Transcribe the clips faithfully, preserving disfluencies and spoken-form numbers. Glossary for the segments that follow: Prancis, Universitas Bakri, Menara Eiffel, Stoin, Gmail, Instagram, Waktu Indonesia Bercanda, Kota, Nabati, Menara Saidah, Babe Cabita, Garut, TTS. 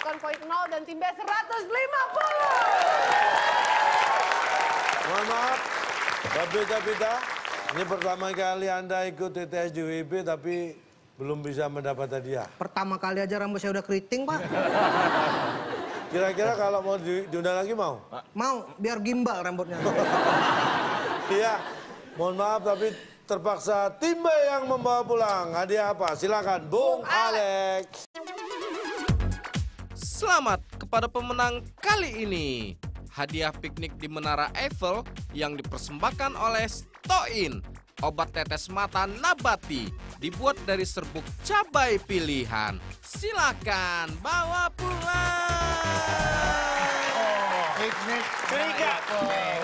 melakukan poin nol dan tim B seratus lima puluh. Mohon maaf, Babita Pita. Ini pertama kali Anda ikut T T S di W I B tapi belum bisa mendapat hadiah. Pertama kali aja rambut saya udah keriting, Pak. Kira-kira kalau mau diundang lagi mau? Mau, biar gimbal rambutnya. Iya, mohon maaf tapi terpaksa tim B yang membawa pulang. Hadiah apa? Silakan, Bung Alex. Selamat kepada pemenang kali ini. Hadiah piknik di Menara Eiffel yang dipersembahkan oleh Stoin. Obat tetes mata Nabati dibuat dari serbuk cabai pilihan. Silakan bawa pulang. Oh, piknik. Curiga.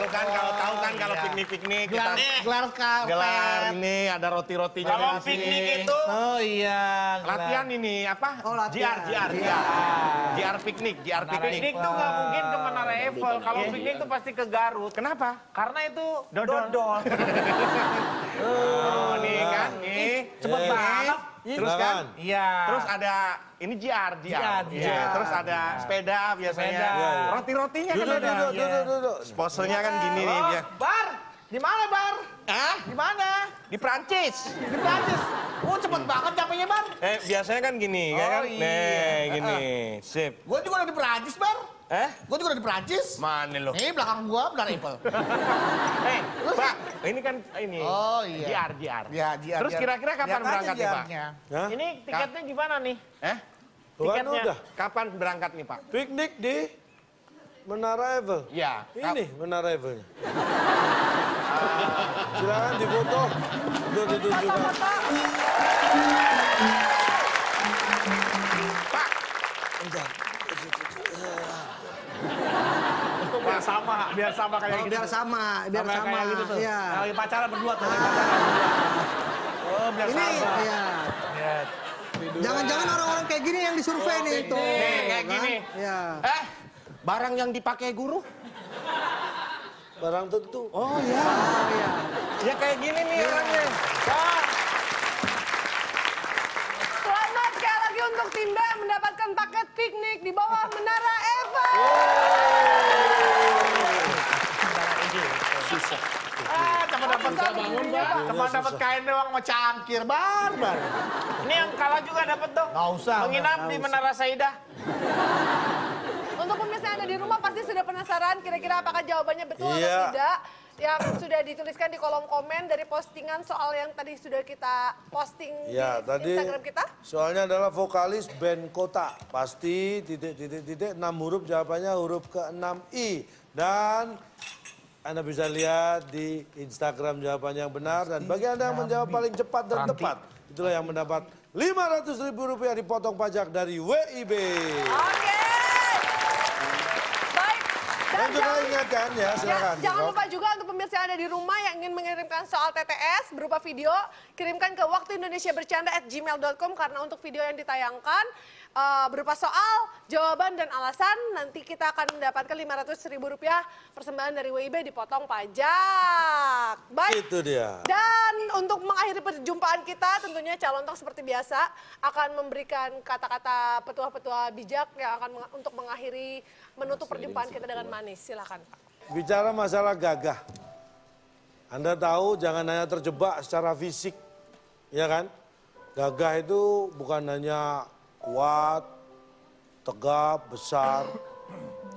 Lu kan kalau tahu kan kalau piknik-piknik kita gelar gelar ini ada roti-rotinya. Kalau piknik itu oh iya, latihan ini apa? Oh, latihan. J R, J R piknik, J R piknik. Piknik tuh nggak mungkin ke Menara Eiffel. Kalau piknik tuh pasti ke Garut. Kenapa? Karena itu dodol. Oh, nih kan, nih cepet banget. Terus kan? Iya. Terus ada ini J R, J R. Terus ada sepeda biasanya. Roti-rotinya kan ada. Duduk, duduk. Sponsornya kan gini nih dia. Bar, di mana Bar? Hah? Di mana? Di Prancis. Di Prancis. Oh cepet banget capeknya Bar. Eh biasanya kan gini, kan? Nih gini, sip. Gue juga udah di Prancis Bar. Eh? Gue juga udah di Prancis. Mana lo? Ini belakang gua Menara Eiffel. Hei, Pak, ini kan ini. Oh iya. J R, J R. Ya, J R. Terus kira-kira kapan berangkat nih, Pak? Ini tiketnya gimana nih? Eh? Tiketnya kapan berangkat nih, Pak? Piknik di Menara Eiffel. Iya. Ini Menara Eiffel. Silakan difoto. Foto-foto. Pak, enggak. Biar sama, biar sama kayak gitu. Biar sama, biar sama. Sama kayak gitu tuh. Iya. Lagi pacaran berdua tuh. Oh, biar sama. Ini, iya. Jangan-jangan orang-orang kayak gini yang disurvei nih itu. Nih, kayak gini. Iya. Eh, barang yang dipakai guru? Barang tentu. Oh, iya. Iya. Ya kayak gini nih orangnya. Selamat sekali lagi untuk tim B mendapatkan paket piknik di bawah Menara Eiffel. Ah, teman dapat bangun, teman dapat kain doang sama cangkir, barbar. Ini yang kalah juga dapat dong. Nggak usah. Menginap di Menara Saidah. Untuk pemirsa Anda di rumah pasti sudah penasaran kira-kira apakah jawabannya betul atau tidak. Yang sudah dituliskan di kolom komen dari postingan soal yang tadi sudah kita posting di Instagram kita. Soalnya adalah vokalis band Kota. Pasti titik-titik-titik enam huruf jawabannya huruf ke enam I. Dan Anda bisa lihat di Instagram jawaban yang benar. Dan bagi Anda yang menjawab paling cepat dan tepat, itulah yang mendapat lima ratus ribu rupiah dipotong pajak dari W I B. Oke. Baik. Dan juga ingatkan ya, silakan. Jangan lupa juga untuk pemirsa Anda di rumah yang ingin mengirimkan soal T T S berupa video, kirimkan ke waktu indonesia bercanda at gmail dot com karena untuk video yang ditayangkan, Uh, berupa soal, jawaban, dan alasan. Nanti kita akan mendapatkan lima ratus ribu rupiah persembahan dari W I B dipotong pajak. Baik. Itu dia. Dan untuk mengakhiri perjumpaan kita tentunya calon tong seperti biasa akan memberikan kata-kata petua-petua bijak yang akan meng untuk mengakhiri menutup perjumpaan kita dengan manis. Silakan Pak. Bicara masalah gagah. Anda tahu jangan hanya terjebak secara fisik. Ya kan? Gagah itu bukan hanya kuat, tegap, besar.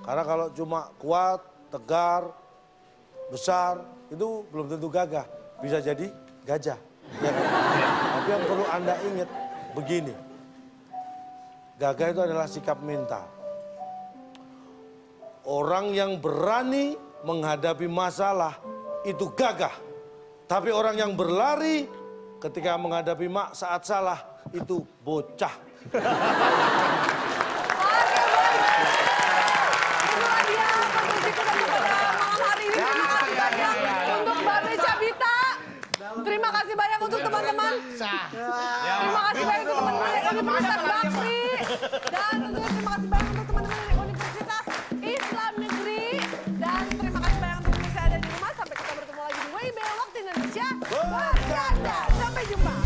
Karena kalau cuma kuat, tegar, besar, itu belum tentu gagah. Bisa jadi gajah. Ya kan? Tapi yang perlu Anda ingat begini. Gagah itu adalah sikap mental. Orang yang berani menghadapi masalah itu gagah. Tapi orang yang berlari ketika menghadapi mak saat salah itu bocah. Untuk Babe Cabita, terima kasih banyak untuk teman-teman. Terima kasih banyak untuk teman-teman yang Universitas Bakri dan tentunya terima kasih banyak untuk teman-teman yang Universitas Islam Negeri dan terima kasih banyak untuk pemirsa yang ada di rumah. Sampai kita bertemu lagi di W I B Waktu Indonesia Bercanda. Sampai jumpa.